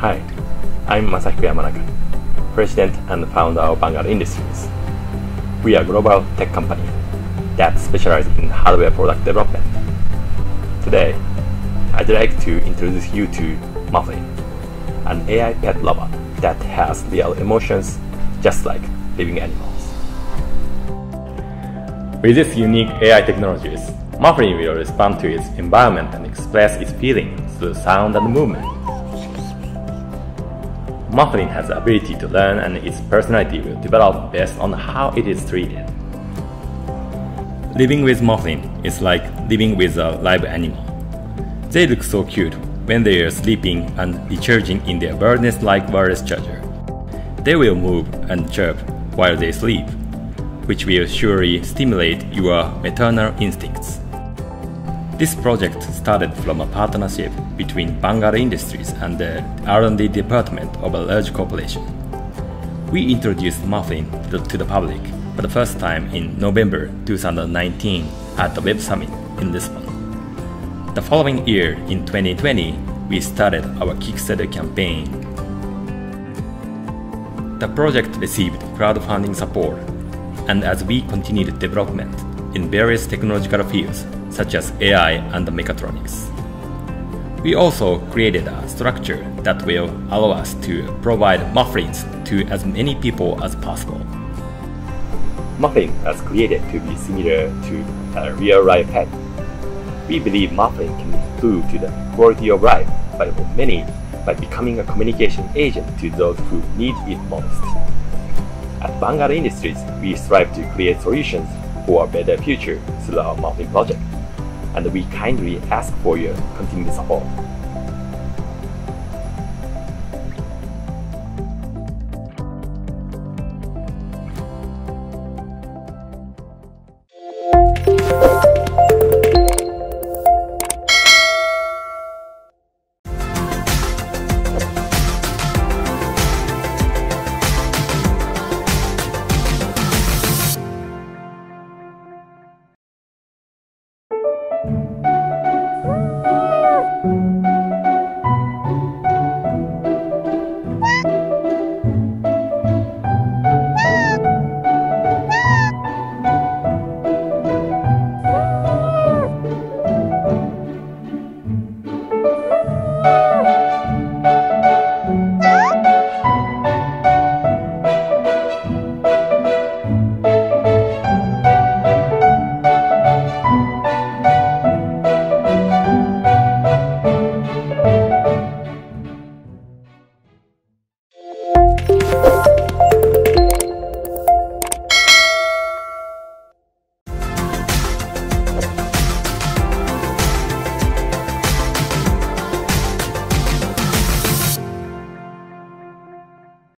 Hi, I'm Masahiko Yamanaka, President and Founder of Vanguard Industries. We are a global tech company that specializes in hardware product development. Today, I'd like to introduce you to Muffin, an AI pet robot that has real emotions just like living animals. With its unique AI technologies, Muffin will respond to its environment and express its feelings through sound and movement. Muffin has the ability to learn, and its personality will develop based on how it is treated. Living with Muffin is like living with a live animal. They look so cute when they are sleeping and recharging in their wireless-like wireless charger. They will move and chirp while they sleep, which will surely stimulate your maternal instincts. This project started from a partnership between Vanguard Industries and the R&D department of a large corporation. We introduced Moflin to the public for the first time in November 2019 at the Web Summit in Lisbon. The following year, in 2020, we started our Kickstarter campaign. The project received crowdfunding support, and as we continued development in various technological fields, such as AI and mechatronics. We also created a structure that will allow us to provide muffins to as many people as possible. Muffin was created to be similar to a real-life pet. We believe Muffin can improve to the quality of life for many by becoming a communication agent to those who need it most. At Vanguard Industries, we strive to create solutions for a better future through our Mountain Project, and we kindly ask for your continued support.